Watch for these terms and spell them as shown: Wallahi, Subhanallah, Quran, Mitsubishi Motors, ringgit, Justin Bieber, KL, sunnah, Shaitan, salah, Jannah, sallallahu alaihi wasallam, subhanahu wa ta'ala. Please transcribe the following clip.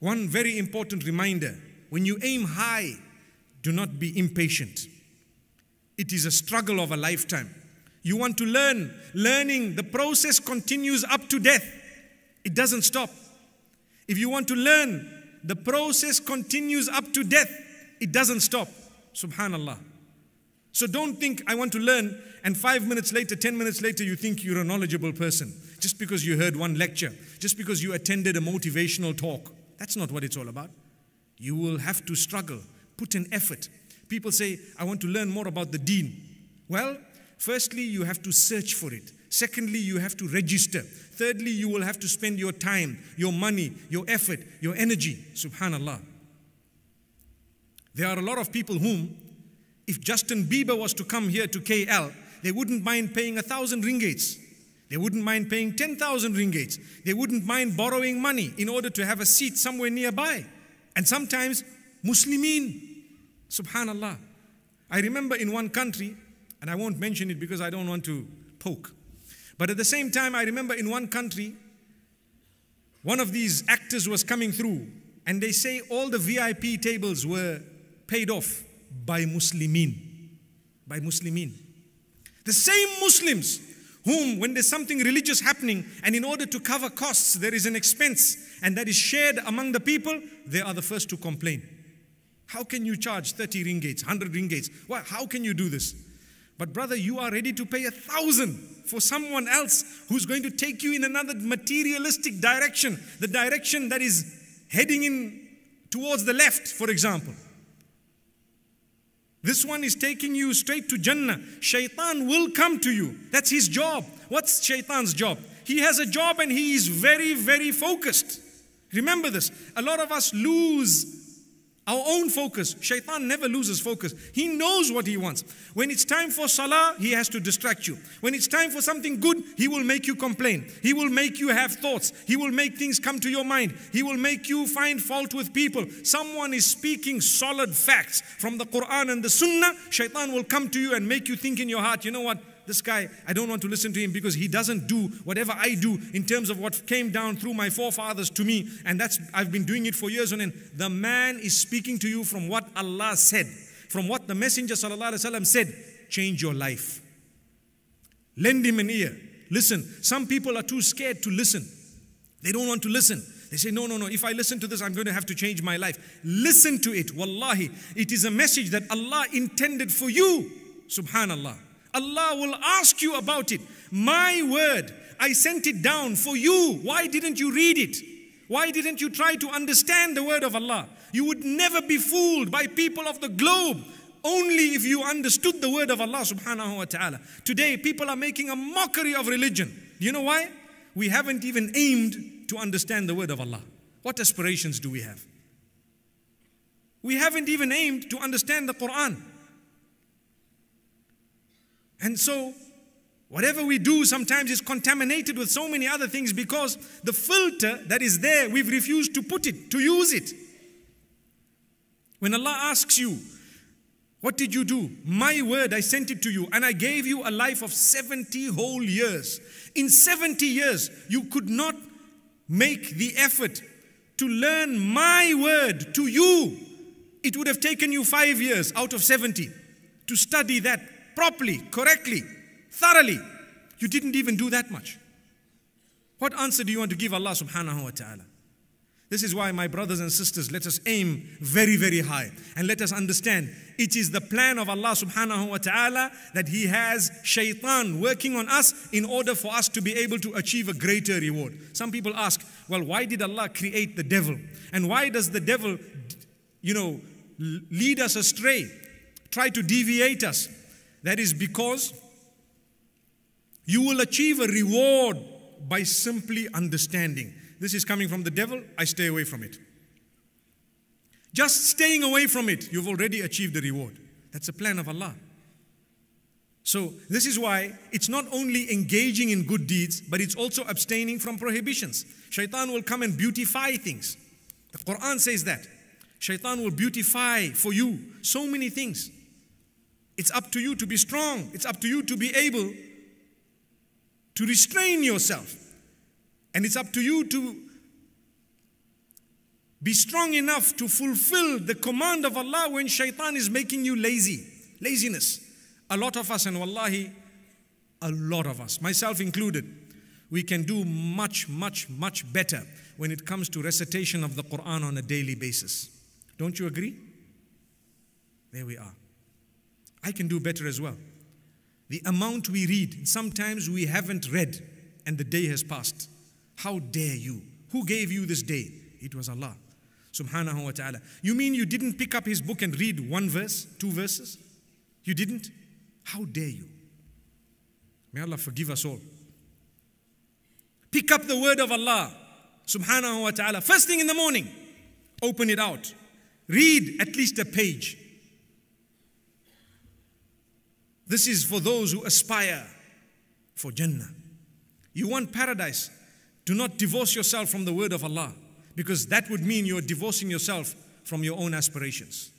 One very important reminder, when you aim high, do not be impatient. It is a struggle of a lifetime. You want to learn. Learning, the process continues up to death. It doesn't stop. If you want to learn, the process continues up to death. It doesn't stop. Subhanallah. So don't think, I want to learn, and 5 minutes later, 10 minutes later, you think you're a knowledgeable person. Just because you heard one lecture, just because you attended a motivational talk. That's not what it's all about. You will have to struggle. Put an effort. People say, I want to learn more about the deen. Well, firstly, you have to search for it. Secondly, you have to register. Thirdly, you will have to spend your time, your money, your effort, your energy. Subhanallah. There are a lot of people whom, if Justin Bieber was to come here to KL, they wouldn't mind paying 1,000 ringgits. They wouldn't mind paying 10,000 ringgits. They wouldn't mind borrowing money in order to have a seat somewhere nearby. And sometimes, Muslimin. Subhanallah. I remember in one country, and I won't mention it because I don't want to poke. But at the same time, I remember in one country, one of these actors was coming through, and they say all the VIP tables were paid off by Muslimin. By Muslimin. The same Muslims whom, when there's something religious happening, and in order to cover costs, there is an expense, and that is shared among the people, they are the first to complain. How can you charge 30 ringgits, 100 ringgits? Well, how can you do this? But brother, you are ready to pay 1,000 for someone else who's going to take you in another materialistic direction, the direction that is heading in towards the left, for example. This one is taking you straight to Jannah. Shaitan will come to you. That's his job. What's Shaitan's job? He has a job and he is very, very focused. Remember this. A lot of us lose our own focus. Shaitan never loses focus. He knows what he wants. When it's time for salah, he has to distract you. When it's time for something good, he will make you complain. He will make you have thoughts. He will make things come to your mind. He will make you find fault with people. Someone is speaking solid facts from the Quran and the sunnah. Shaitan will come to you and make you think in your heart, you know what? This guy, I don't want to listen to him because he doesn't do whatever I do in terms of what came down through my forefathers to me. And that's, I've been doing it for years on end. The man is speaking to you from what Allah said, from what the Messenger sallallahu alaihi wasallam said. Change your life. Lend him an ear. Listen. Some people are too scared to listen. They don't want to listen. They say, no, no, no. If I listen to this, I'm going to have to change my life. Listen to it. Wallahi, it is a message that Allah intended for you. Subhanallah. Allah will ask you about it. My word, I sent it down for you. Why didn't you read it? Why didn't you try to understand the word of Allah? You would never be fooled by people of the globe. Only if you understood the word of Allah subhanahu wa ta'ala. Today, people are making a mockery of religion. You know why? We haven't even aimed to understand the word of Allah. What aspirations do we have? We haven't even aimed to understand the Quran. And so, whatever we do sometimes is contaminated with so many other things because the filter that is there, we've refused to put it, to use it. When Allah asks you, what did you do? My word, I sent it to you and I gave you a life of 70 whole years. In 70 years, you could not make the effort to learn my word to you. It would have taken you 5 years out of 70 to study that properly, correctly, thoroughly. You didn't even do that much. What answer do you want to give Allah subhanahu wa ta'ala? This is why, my brothers and sisters, let us aim very, very high. And let us understand, it is the plan of Allah subhanahu wa ta'ala that He has Shaitan working on us in order for us to be able to achieve a greater reward. Some people ask, well, why did Allah create the devil? And why does the devil, you know, lead us astray, try to deviate us? That is because you will achieve a reward by simply understanding. This is coming from the devil, I stay away from it. Just staying away from it, you've already achieved the reward. That's the plan of Allah. So this is why it's not only engaging in good deeds, but it's also abstaining from prohibitions. Shaitan will come and beautify things. The Quran says that. Shaitan will beautify for you so many things. It's up to you to be strong. It's up to you to be able to restrain yourself. And it's up to you to Be strong enough to fulfill the command of Allah when shaitan is making you lazy. Laziness. A lot of us, and wallahi, a lot of us, myself included, we can do much better when it comes to recitation of the Quran on a daily basis. Don't you agree? There we are. I can do better as well. The amount we read, sometimes we haven't read and the day has passed. How dare you? Who gave you this day? It was Allah, subhanahu wa ta'ala. You mean you didn't pick up his book and read one verse, two verses? You didn't? How dare you? May Allah forgive us all. Pick up the word of Allah, subhanahu wa ta'ala. First thing in the morning, open it out. Read at least a page. This is for those who aspire for Jannah. You want paradise? Do not divorce yourself from the word of Allah, because that would mean you're divorcing yourself from your own aspirations.